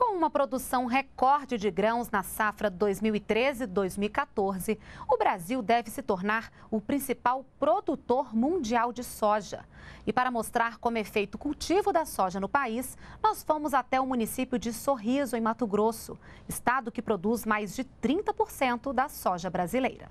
Com uma produção recorde de grãos na safra 2013-2014, o Brasil deve se tornar o principal produtor mundial de soja. E para mostrar como é feito o cultivo da soja no país, nós fomos até o município de Sorriso, em Mato Grosso, estado que produz mais de 30% da soja brasileira.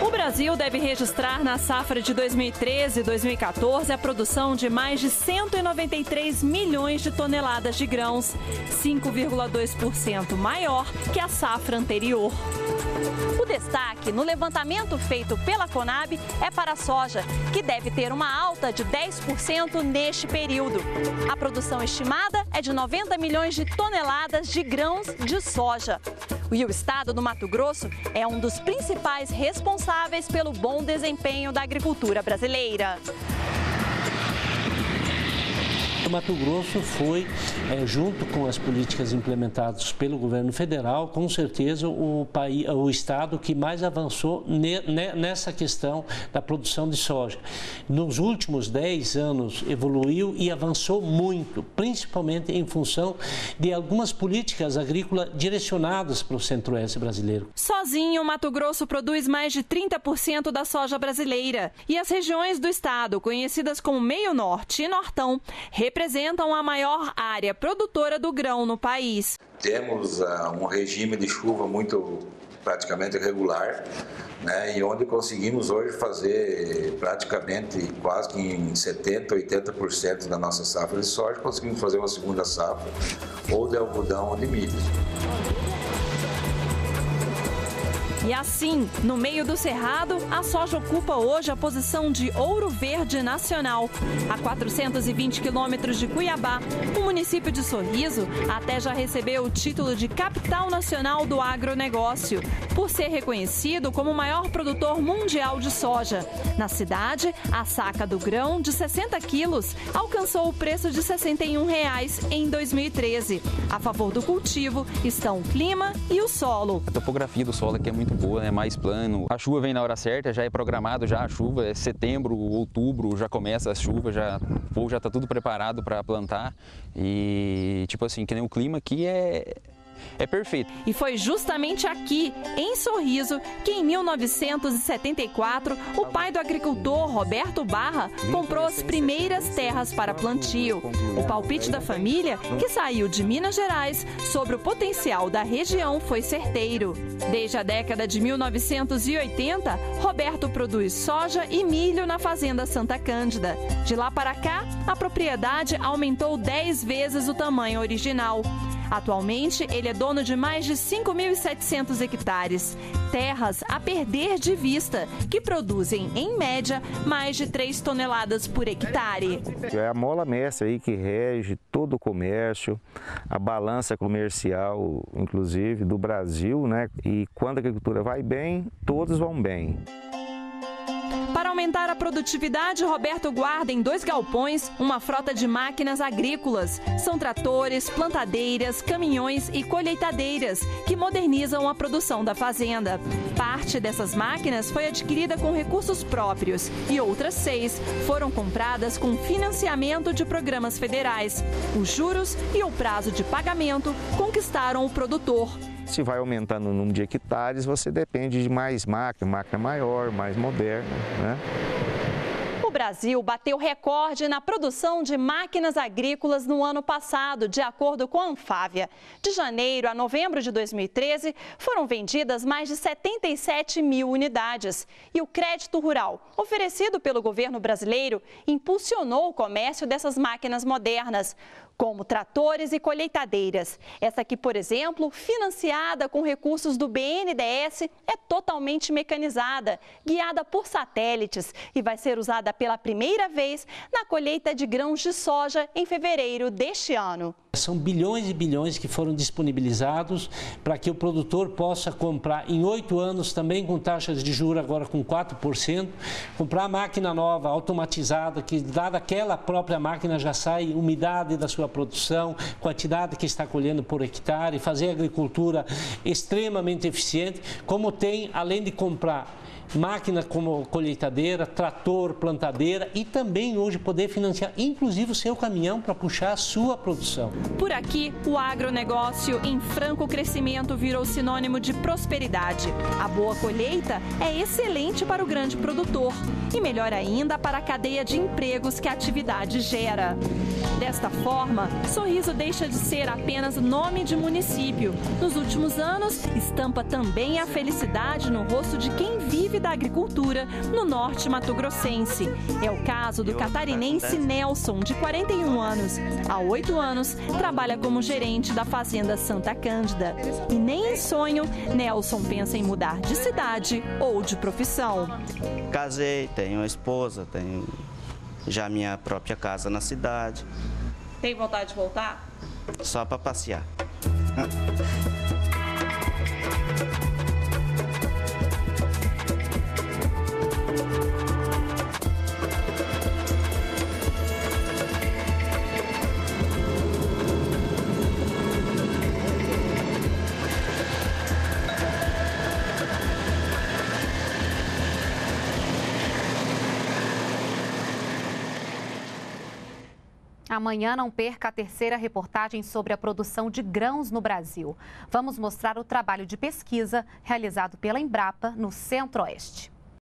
O Brasil deve registrar na safra de 2013-2014 a produção de mais de 193 milhões de toneladas de grãos, 5,2% maior que a safra anterior. O destaque no levantamento feito pela Conab é para a soja, que deve ter uma alta de 10% neste período. A produção estimada é de 90 milhões de toneladas de grãos de soja. E o estado do Mato Grosso é um dos principais responsáveis pelo bom desempenho da agricultura brasileira. O Mato Grosso foi, junto com as políticas implementadas pelo governo federal, com certeza o estado que mais avançou nessa questão da produção de soja. Nos últimos 10 anos evoluiu e avançou muito, principalmente em função de algumas políticas agrícolas direcionadas para o centro-oeste brasileiro. Sozinho, o Mato Grosso produz mais de 30% da soja brasileira, e as regiões do estado, conhecidas como Meio Norte e Nortão, representam a maior área produtora do grão no país. Temos um regime de chuva praticamente regular, né, e onde conseguimos hoje fazer praticamente quase que em 70%, 80% da nossa safra de soja, conseguimos fazer uma segunda safra ou de algodão ou de milho. E assim, no meio do cerrado, a soja ocupa hoje a posição de ouro verde nacional. A 420 quilômetros de Cuiabá, o município de Sorriso até já recebeu o título de Capital Nacional do Agronegócio, por ser reconhecido como o maior produtor mundial de soja. Na cidade, a saca do grão de 60 quilos alcançou o preço de R$ 61,00 em 2013. A favor do cultivo estão o clima e o solo. A topografia do solo aqui é muito boa, é mais plano. A chuva vem na hora certa, já é programado já a chuva, é setembro, outubro, já começa a chuva, o povo já está tudo preparado para plantar e tipo assim, que nem o clima aqui é perfeito. E foi justamente aqui, em Sorriso, que em 1974, o pai do agricultor, Roberto Barra, comprou as primeiras terras para plantio. O palpite da família, que saiu de Minas Gerais, sobre o potencial da região foi certeiro. Desde a década de 1980, Roberto produz soja e milho na fazenda Santa Cândida. De lá para cá, a propriedade aumentou 10 vezes o tamanho original. Atualmente, ele é dono de mais de 5.700 hectares, terras a perder de vista, que produzem, em média, mais de 3 toneladas por hectare. É a mola mestra aí que rege todo o comércio, a balança comercial, inclusive, do Brasil, né? E quando a agricultura vai bem, todos vão bem. Para aumentar a produtividade, Roberto guarda em 2 galpões uma frota de máquinas agrícolas. São tratores, plantadeiras, caminhões e colheitadeiras que modernizam a produção da fazenda. Parte dessas máquinas foi adquirida com recursos próprios e outras 6 foram compradas com financiamento de programas federais. Os juros e o prazo de pagamento conquistaram o produtor. Se vai aumentando o número de hectares, você depende de mais máquina maior, mais moderna, né? O Brasil bateu recorde na produção de máquinas agrícolas no ano passado, de acordo com a Anfávia. De janeiro a novembro de 2013, foram vendidas mais de 77 mil unidades. E o crédito rural, oferecido pelo governo brasileiro, impulsionou o comércio dessas máquinas modernas, como tratores e colheitadeiras. Essa aqui, por exemplo, financiada com recursos do BNDES, é totalmente mecanizada, guiada por satélites e vai ser usada pela primeira vez na colheita de grãos de soja em fevereiro deste ano. São bilhões e bilhões que foram disponibilizados para que o produtor possa comprar em 8 anos, também com taxas de juros agora com 4%, comprar máquina nova, automatizada, que dada aquela própria máquina já sai umidade da sua produção, quantidade que está colhendo por hectare, fazer agricultura extremamente eficiente, como tem, além de comprar máquina como colheitadeira, trator, plantadeira e também hoje poder financiar inclusive o seu caminhão para puxar a sua produção. Por aqui, o agronegócio em franco crescimento virou sinônimo de prosperidade. A boa colheita é excelente para o grande produtor e melhor ainda para a cadeia de empregos que a atividade gera. Desta forma, Sorriso deixa de ser apenas nome de município. Nos últimos anos, estampa também a felicidade no rosto de quem vive da agricultura no norte mato-grossense. É o caso do catarinense Nelson, de 41 anos. Há 8 anos, trabalha como gerente da fazenda Santa Cândida. E nem em sonho, Nelson pensa em mudar de cidade ou de profissão. Casei, tenho uma esposa, tenho já minha própria casa na cidade. Tem vontade de voltar? Só para passear. Amanhã não perca a terceira reportagem sobre a produção de grãos no Brasil. Vamos mostrar o trabalho de pesquisa realizado pela Embrapa no Centro-Oeste.